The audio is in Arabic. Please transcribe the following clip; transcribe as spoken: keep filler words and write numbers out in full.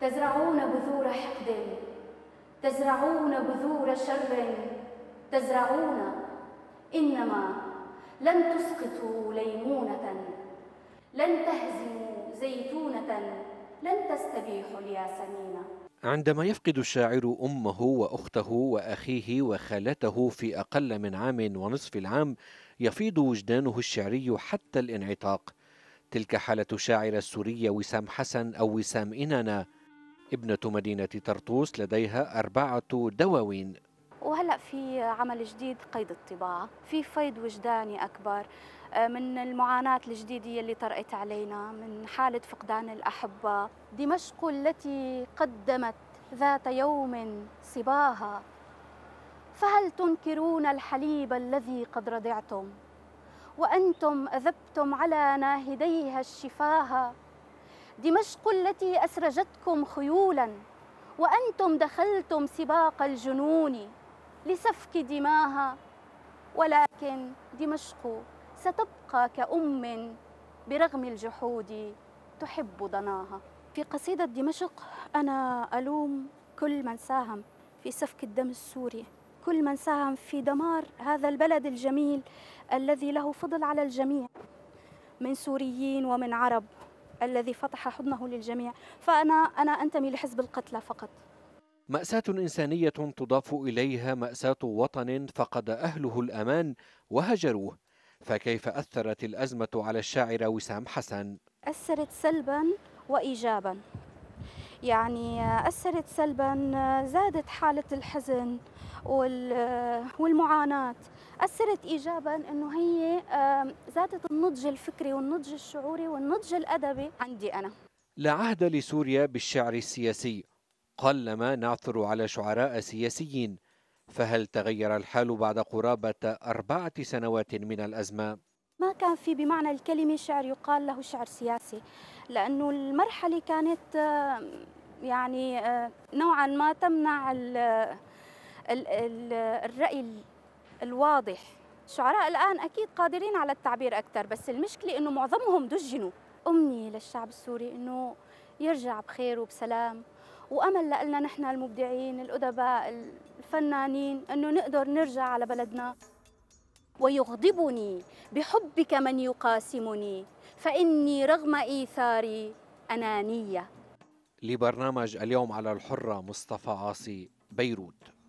تزرعون بذور حقد، تزرعون بذور شر، تزرعون، إنما لن تسقطوا ليمونة، لن تهزموا زيتونة، لن تستبيحوا الياسمين. عندما يفقد الشاعر أمه وأخته وأخيه وخالته في أقل من عام ونصف العام، يفيض وجدانه الشعري حتى الانعطاق. تلك حالة الشاعرة السورية وسام حسن أو وسام إنانا، ابنة مدينة طرطوس، لديها أربعة دواوين. وهلأ في عمل جديد قيد الطباعة، في فيض وجداني أكبر من المعاناة الجديدة اللي طرأت علينا من حالة فقدان الأحبة. دمشق التي قدمت ذات يوم صباها، فهل تنكرون الحليب الذي قد رضعتم، وأنتم أذبتم على ناهديها الشفاها. دمشق التي أسرجتكم خيولا، وأنتم دخلتم سباق الجنون لسفك دماها. ولكن دمشق ستبقى كأم برغم الجحود تحب ضناها. في قصيدة دمشق أنا ألوم كل من ساهم في سفك الدم السوري، كل من ساهم في دمار هذا البلد الجميل الذي له فضل على الجميع من سوريين ومن عرب، الذي فتح حضنه للجميع. فأنا أنا أنتمي لحزب القتلى فقط. مأساة إنسانية تضاف إليها مأساة وطن فقد أهله الأمان وهجروه، فكيف أثرت الأزمة على الشاعر وسام حسن؟ أثرت سلباً وإيجاباً، يعني أثرت سلباً، زادت حالة الحزن والمعاناة. أثرت إيجاباً أنه هي زادت النضج الفكري والنضج الشعوري والنضج الأدبي عندي أنا. لا عهد لسوريا بالشعر السياسي، قلما نعثر على شعراء سياسيين، فهل تغير الحال بعد قرابة أربعة سنوات من الأزمة؟ ما كان في بمعنى الكلمة شعر يقال له شعر سياسي، لأنه المرحلة كانت يعني نوعاً ما تمنع ال ال ال الرأي الواضح. الشعراء الآن أكيد قادرين على التعبير أكثر، بس المشكلة إنه معظمهم دجنوا. أمني للشعب السوري إنه يرجع بخير وبسلام، وأمل لنا نحن المبدعين الأدباء الفنانين إنه نقدر نرجع على بلدنا. ويغضبني بحبك من يقاسمني، فإني رغم إيثاري أنانية. لبرنامج اليوم على الحرة، مصطفى عاصي، بيروت.